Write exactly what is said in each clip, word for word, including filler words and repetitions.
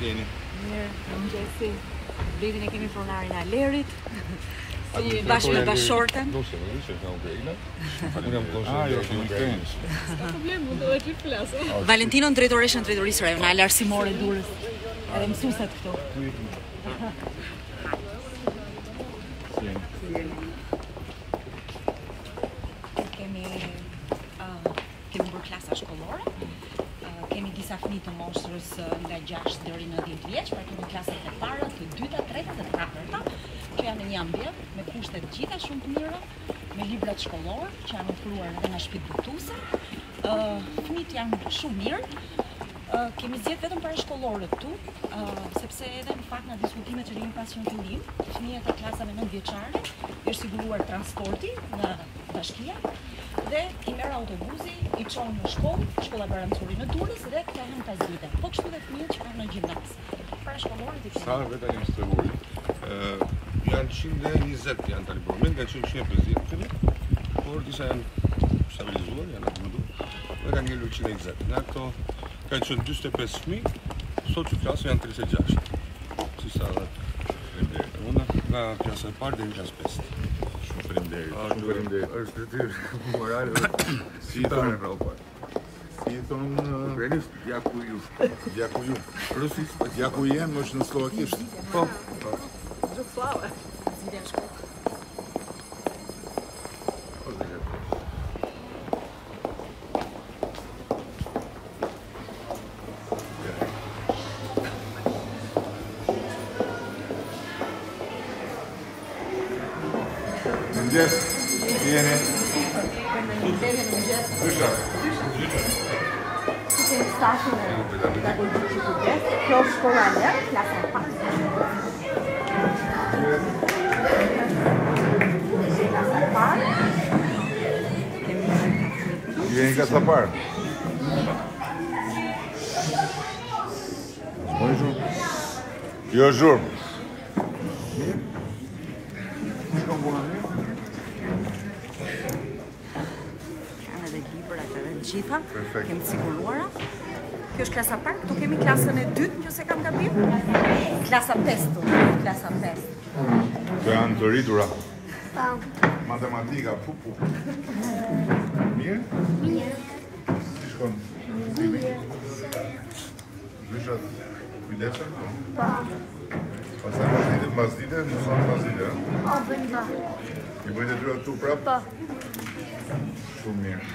jeni? Mirë, mëngjesi. Blidin e kemi pronarin e Alerit. Si bashkë me bashorten. Do se vëri se nga Ukraina. Unë jam konsul i Ukrainës. S'ka problem, mund të vetë flas. Valentino drejtoreshën e drejtorisë rajonale arsimore Durrës. Edhe mësuesat këtu. Kemi kemi bërë klasa shkollore. Kemi disa fëmijë të moshës nga gjashtë deri në dhjetë vjeç, pra kemi klasat e para, të dyta, treta dhe të katërta, që janë në një ambient me kushte të gjitha shumë të mira, me libra shkollor që janë ofruar edhe nga shtëpi drejtuese. Ë fëmijët janë shumë mirë. Kemi zgjedhur vetëm parashkollorët këtu, sepse edhe në fakt nga diskutimet që kemi pas në fillim, fëmijët e klasave nëntë vjeçare është siguruar transporti nga bashkia. Dhe i merë autobuzi, i qonë në shkollë, shkolla Barancuri në Durrës dhe këta hënë të zgjidhe. Po kështu dhe fëmijët që kanë në gjimnaz. Para shkollorit i përshë. Sa veta jam stregurit. Janë njëqind e njëzet janë të alibur. Mendë kanë njëqind e pesëdhjetë, por disa janë stabilizuar, janë atëmëndur. Dhe kanë ngellu njëqind e njëzet. Nga këto kanë qënë njëzet e pesë fëmijë, sot që klasë janë tridhjetë e gjashtë. Si sa dhe e bërë. Una nga klasë e parë dhe në klasë pesë. Shumë përënderit. Është të tyrë humorale dhe si i tonë Europa. Si i tonë Ukrainisht, Gjaku ju. Gjaku ju. Rusisht, Gjaku jem është në Slovakisht. Po. Gjuslava. Zidem shkuk. Bonjour. Kanë edhe libra këta gjitha, kemi siguruara. Kjo është klasa parë, këtu kemi klasën e dytë, nëse kam gabim. Klasa pesë, klasa pesë. Këto janë të rritura. Po. Matematika, pupu. Mirë? Mirë. Si shkon? Mirë. Gjyshat, kujdesën? Po. Pasaj pas dite, pas dite, nësën pas dite, e? O, bëjnë ba. I bëjnë e dyra të tu prapë? Po. Shumë mirë.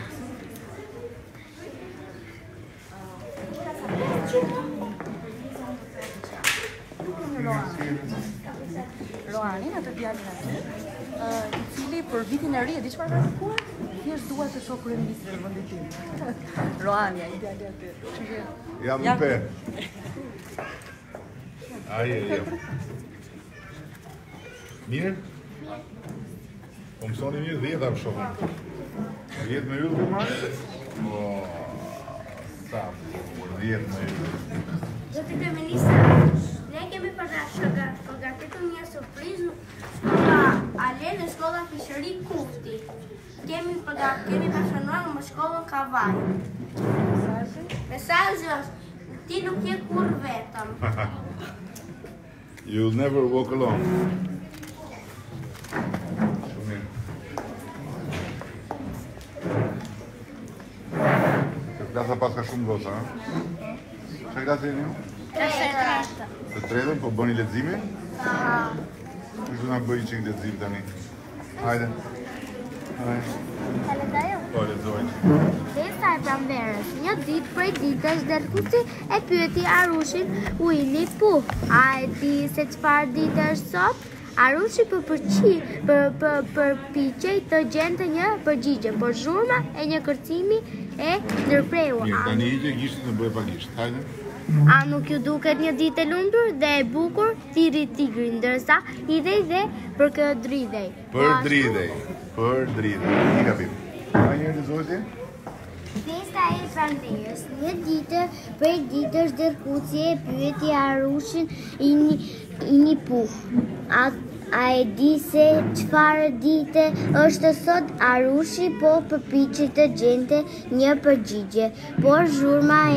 Roani, në të bjallin atë, i cili për vitin e ri, e di që parë përkuar? Thjesht dua të shoh kryeministrin në vendin tim. Roani, ai djalë aty. Jam në pe. Ai e jam. Mirë? Po mësoni mirë dhjetë am shohën. dhjetë me yllë për marë? Po, sa për dhjetë me yllë. Zoti kryeminist, ne kemi përgatitur një surprizë nga Ale dhe shkolla Fishëri Kufti. Kemi përshënuar në shkollën Kavaj. Mesazhi është, ti nuk je kurrë vetëm. You'll never walk alone. Shumir. Klasa paska shumë dosa, ha? Shë klasa e një? Klasa e treta. Të tretën, po bëni leximin? Aha. Kështë nga bëjë që këtë lexim tani? Hajde. Po, lezojnë. Desa e pranverës, një ditë prej ditësh del Kuqi e pyeti Arushin Uili Pu. A e di se çfarë ditë është sot? Arushi përpiqej të gjente një përgjigje, por zhurma e një kërcimi e ndërprerua. Mirë, tani hiqe gishtin e bëj pagisht. Hajde. A nuk ju duket një ditë e lumtur dhe e bukur, thirri tigri, ndërsa idhej dhe për këdridhej. Për dridhej, për dridhej, një kapim. A njërë të zoti? Festa e pranverës, një ditë për ditësh dërkuci e pyeti Arushin i një puh. A e di se çfarë dite është sot? Arushi po përpiqet të gjente një përgjigje, por zhurma e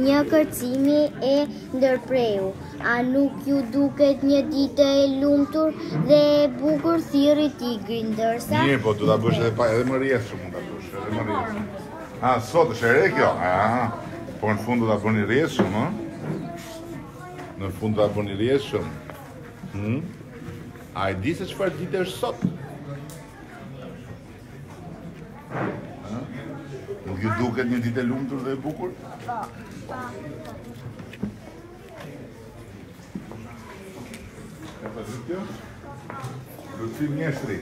një kërcimi e ndërpreu. A nuk ju duket një ditë e lumtur dhe e bukur? Thirri tigrin, ndërsa... Mirë, po, du ta bësh edhe pa, edhe më rrjedh shumë ta bësh, edhe më rrjedh. A, sot është e re kjo? Aha, po në fund do ta bëni rrjedh shumë, ha? Në fund do ta bëni rrjedh shumë. Hmm? A e di se çfarë ditë është sot? Ha? Nuk ju duket një ditë e lumtur dhe e bukur? Po, po. E pa dy kjo? Luci mjeshtri.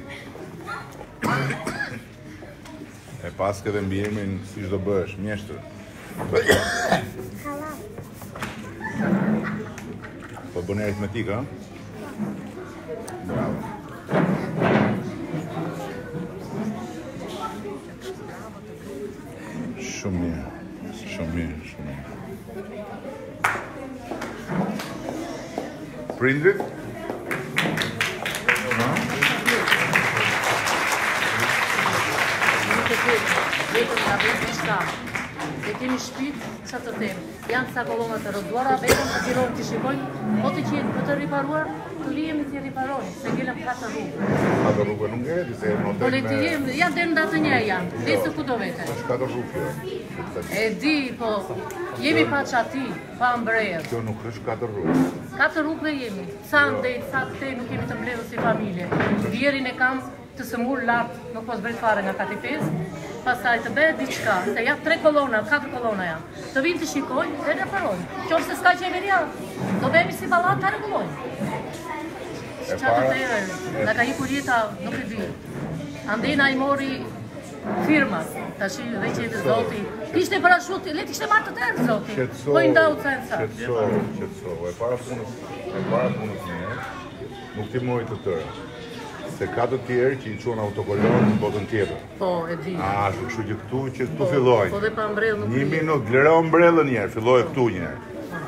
E pas këtë mbi emrin si çdo bësh, mjeshtër. Po bën aritmetik, ha? Bravo. Shumë mirë, shumë mirë, shumë mirë. Prindrit? Dhe kemi shpit, që të temë, janë sa kolonat të rëduara, vetëm të tirojnë të shikojnë, o të që jenë për të riparuar, të lijemi të riparojnë, se gjelëm ka të rrugë. Ka të rrugë nuk e, se e në të me... Janë dhe në datë një janë, dhe se ku do vete. Ka të rrugë, jo. E di, po, jemi pa qati, pa mbrejet. Kjo nuk është ka të rrugë. Ka të rrugë dhe jemi, sa ndejt, sa këtej nuk jemi të mbledhë si familje. Vjerin e kam të sëmur lartë, nuk po zbret fare nga kati pesë. Pasaj të bëhet diçka, se janë tre kolona, katër kolona janë. Të vinë të shikojnë dhe reparojnë. Qoftë se s'ka qeveria, do bëhemi si ballat ta rregullojnë. Çfarë do të thënë? Na ka ikur jeta, nuk e di. Andej na i mori firmat, tash dhe qeveria zoti. Kishte para shut, le të kishte marrë të tërë zoti. Po i ndau censa. Qetësor, qetësor. E para punës, e para punës një. Nuk ti mori të tërë. Se ka të tjerë që i qunë autokolonën në botën tjetër. Po, e di. A, kështu që këtu që këtu fillojnë. Po, dhe pa mbrellë nuk... Një minut, lëra mbrellën njerë, fillojë këtu njerë.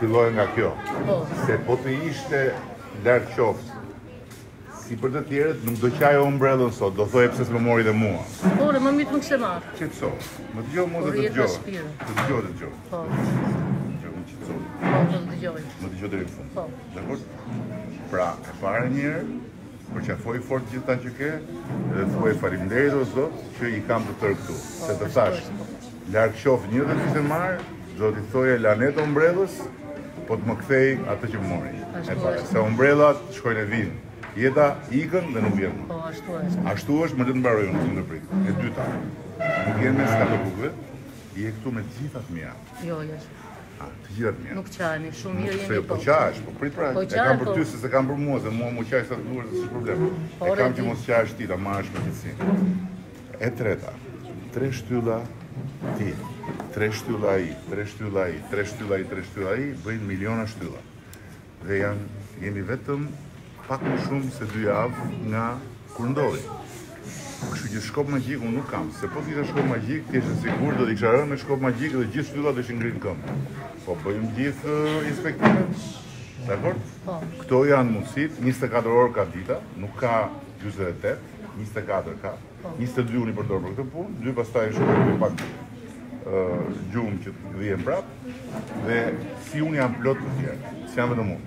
Fillojë nga kjo. Po. Se po të ishte lartë qoftë, si për të tjerët, nuk do qajo mbrellën sot, do thoi pëse së më mori dhe mua. Po, dhe më mitë më kështë marë. Qetëso, më të gjohë më dhe të gjohë. Të gjohë të gjohë. Po. Më të gjohë përqafoj fort gjitha që ke dhe thuaj faleminderit o Zot që i kam të tërë këtu. Se të thash, larg qof një dhe kishte marr, do t'i thoje lanet ombrellës, po të më kthej atë që më mori. E para, se ombrellat shkojnë e vinë, jeta ikën dhe nuk vjen më. Ashtu është, më le të mbaroj unë në prit. E dyta, nuk jenë mes katër bukëve, je këtu me të gjitha të mira. Jo, jo. A, të gjitha të mira. Nuk qajemi, shumë mirë jemi po. Po qash, po prit pra, e kam për ty se se kam për mua, se mua mu qaj sa të duar, se s'është problem. E kam që mos qash ti, ta marrësh me qetësinë. E treta, tre shtylla ti, tre shtylla ai, tre shtylla ai, tre shtylla ai, tre shtylla ai, bëjnë miliona shtylla. Dhe janë, jemi vetëm pak më shumë se dy javë nga kur ndodhi. Kështu që shkop magjik unë nuk kam, se po t'isha shkop magjik, t'eshe sigur do t'i kisha rënë me shkop magjik dhe gjithë shtyllat ishin ngrinë këmbë. Po bëjmë gjithë inspektimet, dakor? Këto janë mundësit, njëzet e katër orë ka dita, nuk ka gjysmë e tetë, njëzet e katër ka, njëzet e dy unë i përdor për këtë punë, dy pastaj shkojmë me pak gjumë që dhihen prapë, dhe si unë jam plot të tjerë, si jam vetëm unë,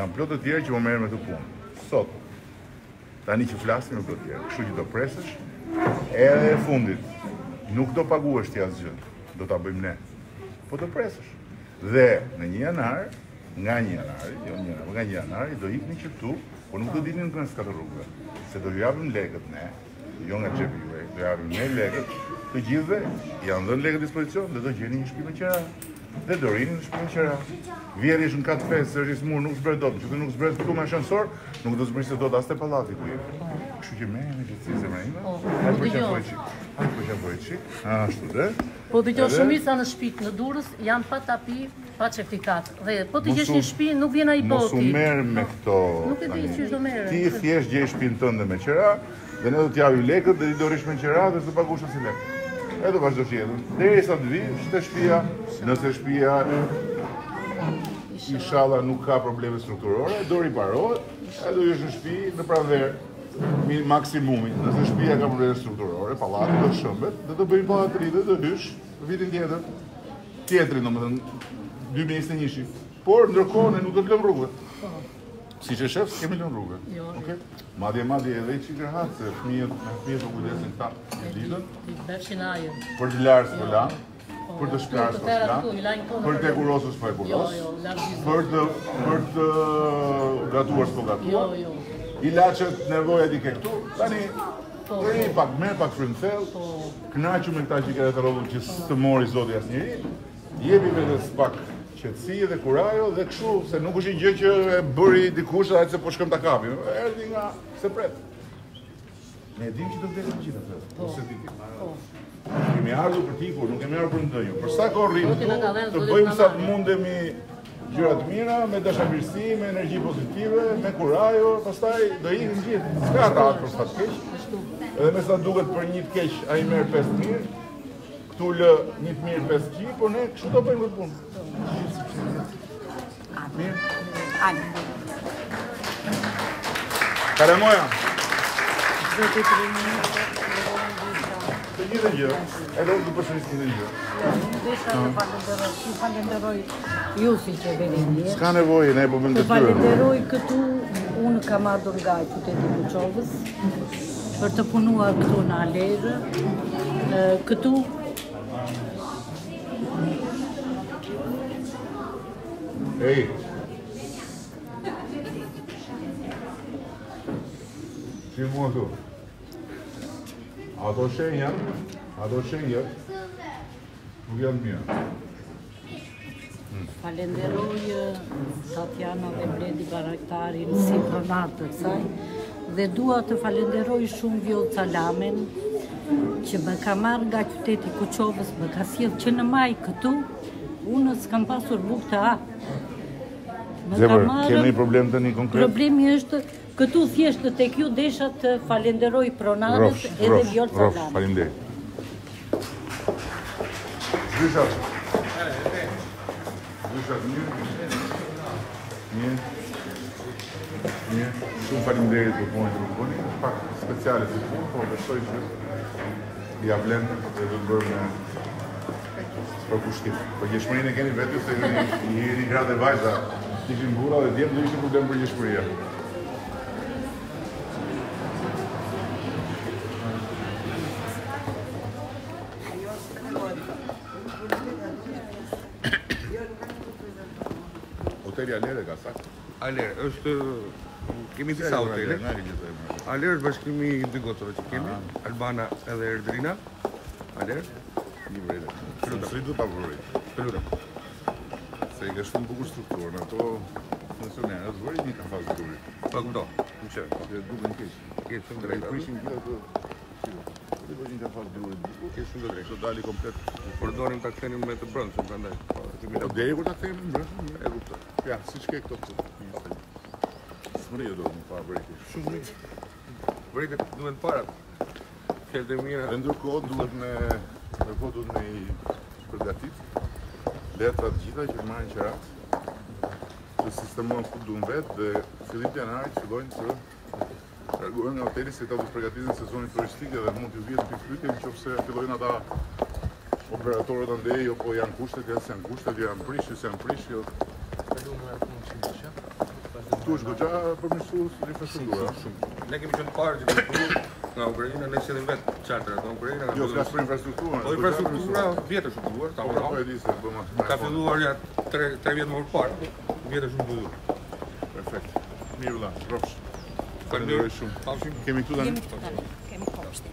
jam plot të tjerë që më merr me këtë punë. Sot tani që flasim e këtë tjerë, kështu që do presësh, edhe e fundit, nuk do paguesh ti asgjë, do ta bëjmë ne, po do presësh. Dhe në një janar, nga një janari, jo një janar, nga një janari, do ikni që këtu, por nuk do dilni në mes katër rrugëve, se do ju japim lekët ne, jo nga xhepi juaj, do japim ne lekët, të gjithëve janë dhënë lekët dispozicion dhe do gjeni një shtëpi me qera. Dhe do rinë në shpinë qera. Vjeri ishë në katë pesë, është isë murë, nuk zbret do të, që të nuk zbret këtu me ascensor, nuk do zbret se do të asë të palati ku jemi. Kështu që me e në gjithësi se me ime, hajtë për që bëjë qikë, hajtë për që bëjë qikë, ashtu dhe. Po të gjo shumisa në shpitë në Durrës, janë pa tapi, pa qefikat. Dhe po të gjesh një shpi, nuk vjena i boti. Mosu merë me këto, ti thjesht gjej shpinë tënde me qera, dhe ne do t'javim lekët dhe ti do rish me qera dhe së pagushën si lekët. E do vazhdo që jetën, dhe e sa të vi, shte shpia, nëse shpia Inshallah nuk ka probleme strukturore, do riparohet, do jesh në shtëpi në pranverë maksimumin. Nëse shtëpia ka probleme strukturore, pallati do shëmbet, do të bëjmë pallat të ri, do hysh vitin tjetër. Tjetrin, domethënë dy mijë e njëzet e një. Por ndërkohë ne nuk do të lëmë rrugën. Siç e shef, kemi lënë rrugën. Okej. Madje madje edhe çikë rahat, fëmijët, fëmijët u kujdesin ta ditën. Dashin ajën. Për të lartë volan. Për të shpjarës për shpjarë, për të kurosës për e kuros, për të gatuar s'po gatuar, ilacet nevojat i ke këtu, tani, i pak me, pak frymthell, knaqu me këta që i ke rrethollur që s'të mori zoti asnjëri, jepi vetes pak qetësi dhe kurajo dhe kështu, se nuk është gjë që e bëri dikush atë se po shkëm ta kapim, erdhi nga se pret. Ne dim që do vdesim gjithë atë, ose ti ti. Kemi ardhur për ti, kur nuk kemi ardhur për ndonjë. Për sa kohë rrim këtu, të bëjmë sa të mundemi gjëra të mira, me dashamirësi, me energji pozitive, me kurajo, pastaj do ikim gjithë. S'ka rahat për sa të keq. Edhe me sa duket për një të keq ai merr pesë mirë, këtu lë një të mirë pesë qi, por ne kështu do bëjmë punë. Mirë. Ani. Karamoja. Të gjithë gjë, edhe unë të përshëris të gjithë gjë. Ndesha të falenderoj, të falenderoj ju si që veni njerë. Ska nevojë, ne po bëndë të tyre. Të falenderoj këtu, unë kam ardhur nga qyteti i Kuqovës, për të punuar këtu në Alerë. Këtu... Ej! Që mua tu? Ato shenja, ato shenja, nuk janë mija. Falenderoj Tatjana dhe Mledi Baraktarin si pronatë të kësaj dhe dua të falenderoj shumë Vjollë Salamen që më ka marrë nga qyteti Kuqovës, më ka sjellë që në maj këtu, unë s'kam pasur bukë të hapë. Zemër, kemi problem të një konkret? Problemi është... Këtu thjeshtë të kju desha të falenderoj pronarës edhe Vjollë Salamen. Rofsh, falenderoj. Dyshat. Dyshat, një. Një. Një. Shumë falenderit për punët të rukoni. Pak speciale të punë, po besoj që i avlenë dhe të bërë në përkushtim. Për gjeshmërin e keni vetë ju se jeni gra dhe vajza, t'ishin bura dhe djemë dhe ishte problem për gjeshmëria. Hoteli Alerë e ka sakë? Alerë, është... Kemi disa hotele. Alerë është bashkimi i dy gocëve që kemi. Albana edhe Erdrina. Alerë. Një brejde. Pëlluta. Së i du të avrurejt. Pëlluta. Se i ka shumë bukur strukturë, në ato... Funksionerë, është vërri një ka fazë duri. Pa këto. Në qërë. Dhe duke në keshë. Keshë shumë drejta. Në këshim gjitha të... Dhe përgjën ka fazë duri. Keshë shumë drejta. Kështë dali komplet. Përdorim të aksenim me të brëndë. O deri kur ta kthejmë në mbrëmje, e kuptoj. Ja, siç ke këto këtu. Smëri do të pa breti. Shumë mirë. Breti duhet para. Këto të mira. Dhe ndërkohë duhet me ndërkohë duhet me i përgatit letra të gjitha që marrin qerat. Të sistemojnë ku duan vetë dhe fillim janarit fillojnë të largohen nga hoteli se ata do të përgatitin sezonin turistik dhe mund të vijnë pikëpyetje nëse fillojnë ata operatorët andej, jo po janë kushtet, janë sen kushtet, janë prishë, sen prishë, jo... Tu është gëgja përmishtu rifeshundura. Ne kemi qënë parë që përmishtu nga Ukrajina, ne qëllim vetë qartërat nga Ukrajina... Jo, s'ka së për infrastruktura... Po infrastruktura vjetë është të duar, ta ura... Po e di se bëma... Ka filluar ja tre vjetë më përparë, vjetë është të duar. Perfekt. Mirë da, rofsh. Falenderoj shumë. Kemi këtu tani? Kemi këtu tani. Kemi kopshti.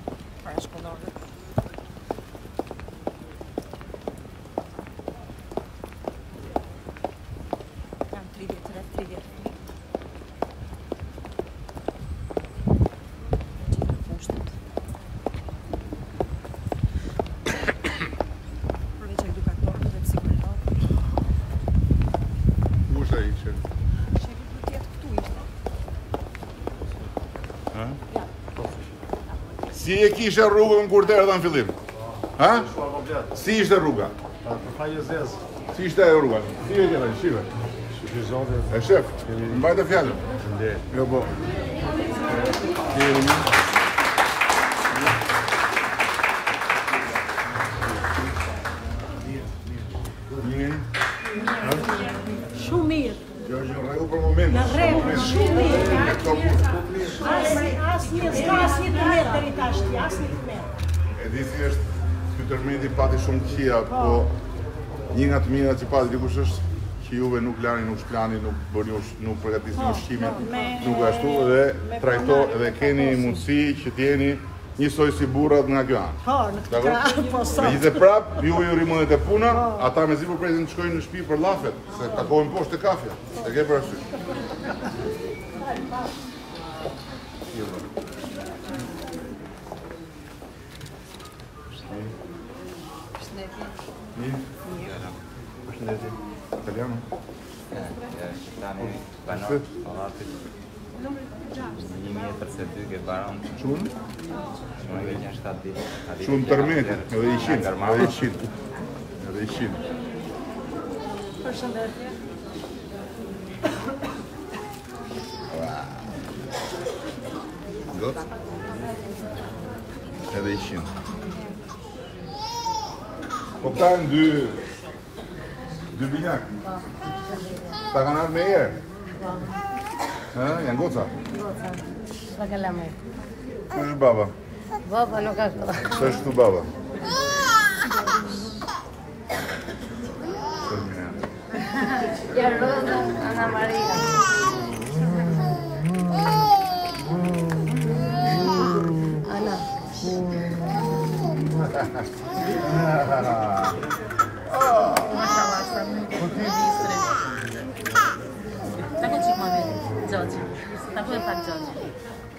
Si e kishe rrugën kur të erdha në fillim? Ha? Si ishte rruga? Si ishte e rruga? Si e kërën, shive? E shef, mbajtë e fjallën. Jo bo. Mirë. Shumë mirë. Jo, jo, regu për moment. Në regu, shumë mirë. Asë një, asë një të merë të rritashti, asë një të merë. E disi është, këtë tërmeti pati shumë qia, po një nga të mira që pati dikush është, që juve nuk lani, nuk shplani, nuk bërni, nuk përgatisni ushqimin, nuk ashtu dhe trajto dhe keni mundësi që t'jeni njësoj si burrat nga kjo anë. Ho, në këtë kra, po sot. Me gjithë e prap, juve ju rimëndet e puna, ata me zipër prezin të shkojnë në shpi për lafet, se takohen poshtë të kafja, e ke për ashtu. Italiano? Italiano, banor, salatit. një mijë e njëqind e tridhjetë e dy ke baron. Qunë? një mijë e njëqind e shtatëdhjetë. Qunë tërmetit, edhe ishin, edhe ishin. Edhe ishin. Përshëndetje. Gotë? Edhe ishin. Koptajnë dy... Dy binjak? Ta kanë arë me erë? Janë goca? Goca. Ta kanë la me. Së është baba? Baba nuk është baba. Së është tu baba? Së është binjak. Ja Roza, Ana Maria. Ana. Oh!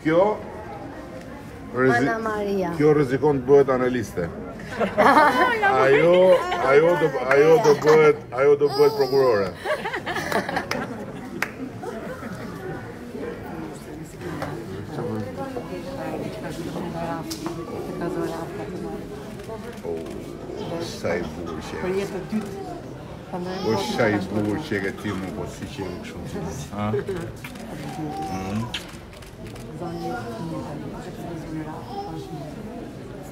Kjo rrezikon të bëhet analiste. Ajo do bëhet prokurore. Sa i bukur që e. O sa i bukur që e ke ti më po si që e kështu.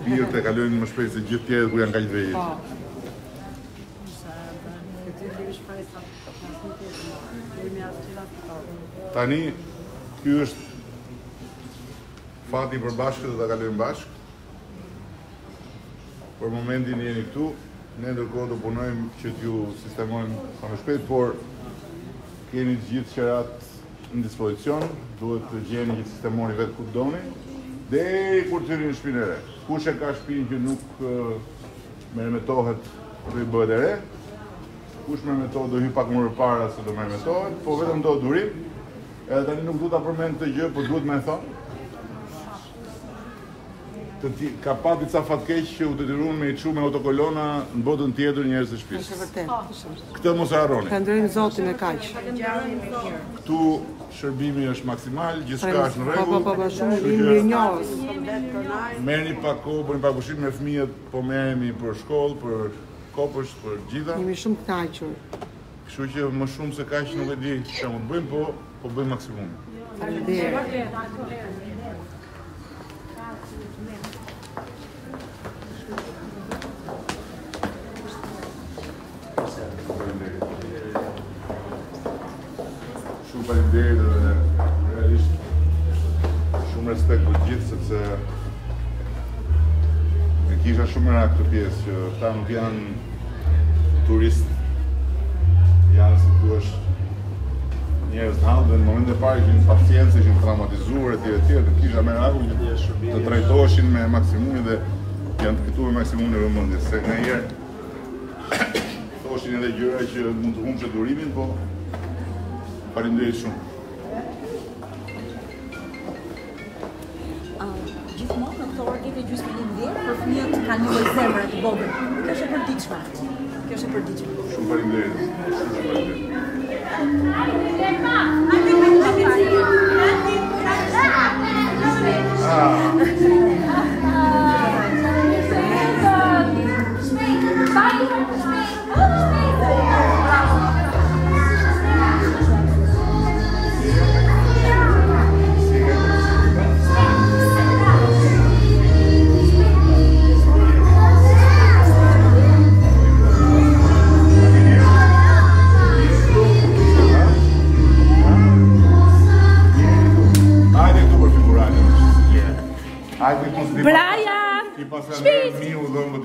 Mirë të kalojnë më shpejt se gjithë tjerët ku janë kaq vejtë. Tani, ky është fati përbashkët dhe të kalojnë bashkë. Për momentin jeni këtu, ne ndërkohë do punojmë që t'ju sistemojmë sa më shpejt, por keni gjithë qërat në dispozicion, duhet të gjeni që sistemoni vetë ku të doni, dhe kur të rinë shpinë e re. Kushe ka shpinë që nuk mermetohet dhe i bëhet e re, kush mermetohet do hi pak më rëpara se do mermetohet, po vetëm do durim, edhe tani nuk duhet të përmend të gjë, por duhet me thonë. Ka pati ca fatkeq që u detyruan me i çu me autokolona në botën tjetër njerëz të shtëpisë. Është vërtet. Këtë mos e harroni. Falenderojmë Zotin e kaq. Këtu shërbimi është maksimal, gjithçka është në rregull. Po po po, shumë mirënjohës. Merrni pak kohë, bëni pak pushim me fëmijët, po merremi për shkollë, për kopësht, për gjitha. Jemi shumë kënaqur. Kështu që më shumë se kaq nuk e di çfarë mund të bëjmë, po po bëjmë maksimumin. Faleminderit. Shumë faleminderit dhe realisht shumë respekt për gjithë, sepse e kisha shumë merak këtë pjesë që ta nuk janë turistë, janë si tu është njerëz të hallë dhe në moment e parë ishin pacientë, ishin traumatizuar etj etj, dhe kisha merakun që të trajtoheshin me maksimumin dhe janë të këtu me maksimumin e vëmendjes, se ndonjëherë thoshin edhe gjëra që mund të humbshë durimin, po faleminderit shumë. Gjithmonë në këto orë gjete gjysmën e ndjerë, për fëmijët kanë një lloj zemre të vogël. Kjo është e përditshme. Kjo është e përditshme. Shumë faleminderit. Shumë faleminderit. Shumë faleminderit.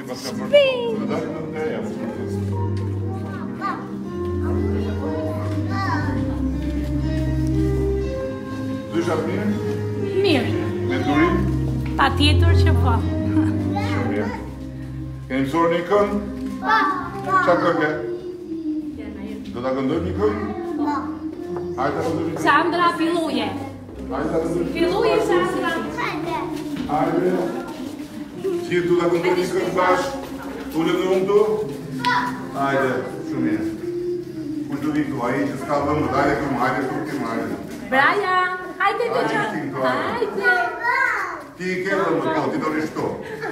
Dysha mirë? Mirë. Me durim? Pa tjetër që po. Shumë mirë. Keni mësuar një këngë? Po. Çfarë këngë? Do ta këndojmë një këngë? Po. Hajde ta këndojmë. Sandra, filloje. Hajde ta këndojmë. Filloje Sandra. Hajde. Si do ta këndojmë një këngë bashkë? Unë do unë do? Po. Hajde, shumë mirë. Unë do vi këtu, ai që s'ka vënë, hajde këtu, hajde këtu, hajde. Braja, hajde të qatë, hajde! Ti i kërë më të, ti do një shto,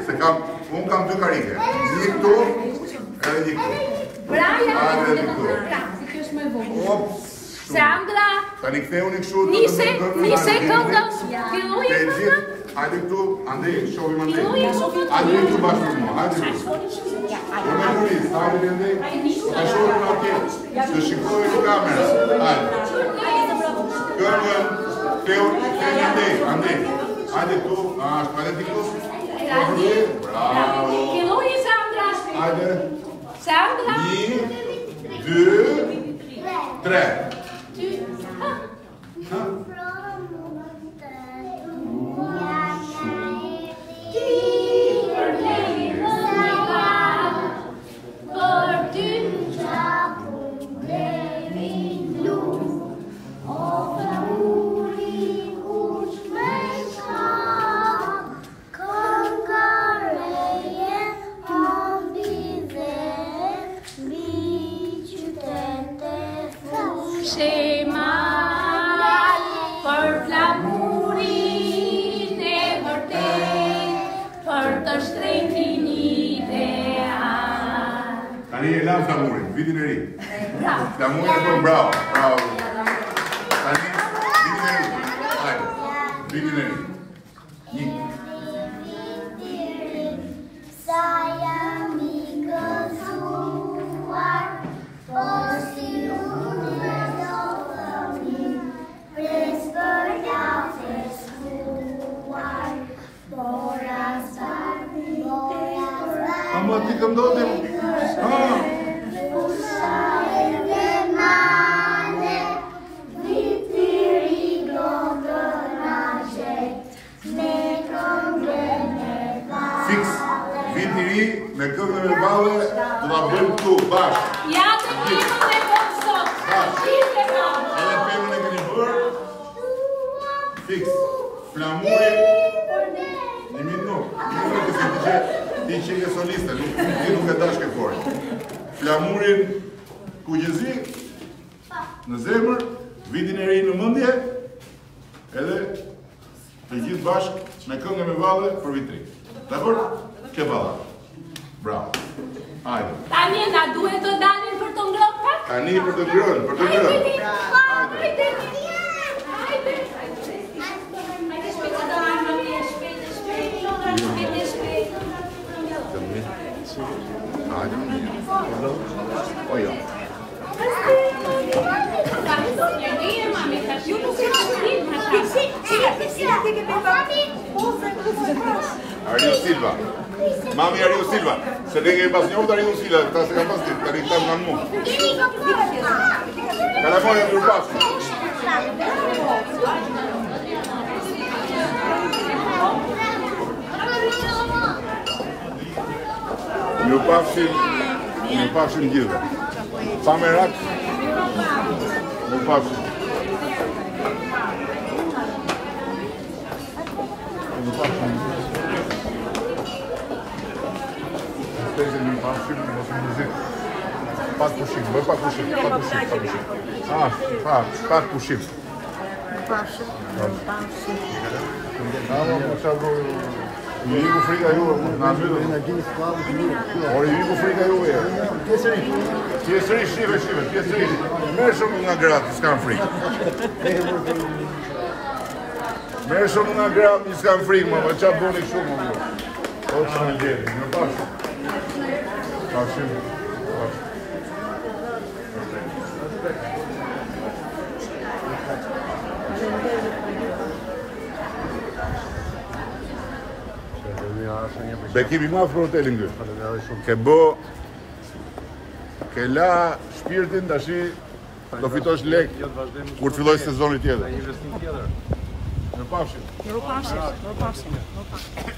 se unë kam dy karike, një këtu, edhe një këtu. Braja, hajde një këtu. Ops, shumë. Sandra! Ta një këthe unë i këshu, të të të të një se këndës, fillu i këndë? Hajde këtu, ande, shovim ande. Hajde një këtu bashkë të mua, hajde këtu. Unë me kuris, hajde një ndej, të shovim atje, të shikëtoj në kamerës, hajde. Gërën, feur, ande, ande, ande tu, ashtë, ande ti kus? Randi, bravo. Këlluji Sandra, ashtë. Ande. Sandra. Një, dy, tre. Ty, ha. Ha? Vitin e ri. Flamurin e kërë, bravo, bravo. Tani, vitin e ri. Ajde, vitin e ri. Ama ti këndotim. Ama. Me këngën e me balë, do t'a bëjmë këtu, bashkë. Ja të këngën e bëjmë sot, qitë e balë. Edhe pevën e këni bërë, fiks, flamurin, një minë nuk, një minë kësi të qetë, ti që e soliste, ti nuk e dashke forë. Flamurin, ku gjëzi, në zemër, vitin e ri në mëndje, edhe të gjithë bashkë me këngën e me balë për vitri. Dakor? Ke balë. Bravo. Ajde. Tani na duhet të dalim për të ngrënë pak? Tani për të ngrënë, për të ngrënë. Ajde. Ajde. Ajde. Ajde shpejt të dalim, shpejt, shpejt, shpejt, shpejt. Ajde. O jo. Ariu Silva. Mami Ariu Silva. Se ne kemi pas njohur Ariu Silva, ta se kam pas ditë, tani ta kanë mua. Kalamori e Durpas. Ju pafshim, ju pafshim gjithë. Pa merak. Ju pafshim. Ju pafshim. Pak pushim, bëj pak pushim, pak pushim, pak pushim. Ah, pak, pak pushim. Pashim, pashim. Nama më qabu... Një iku frika juve, në ambyllë. Ori, iku frika juve. Pjesërish. Pjesërish, shive, shive, pjesërish. Merë shumë nga gratë, s'kam frikë. Merë shumë nga gratë, s'kam frikë, më më qabu një shumë, më më. O, që në gjeri, në pashim. Pashim, pashim. Shëtë një Bekimi ma afro hotelin këtu. Ke bë, ke la shpirtin tash do fitosh lek kur filloj sezoni tjetër. Në investim tjetër. Në pafshim. Në pafshim, në pafshim, në pafshim.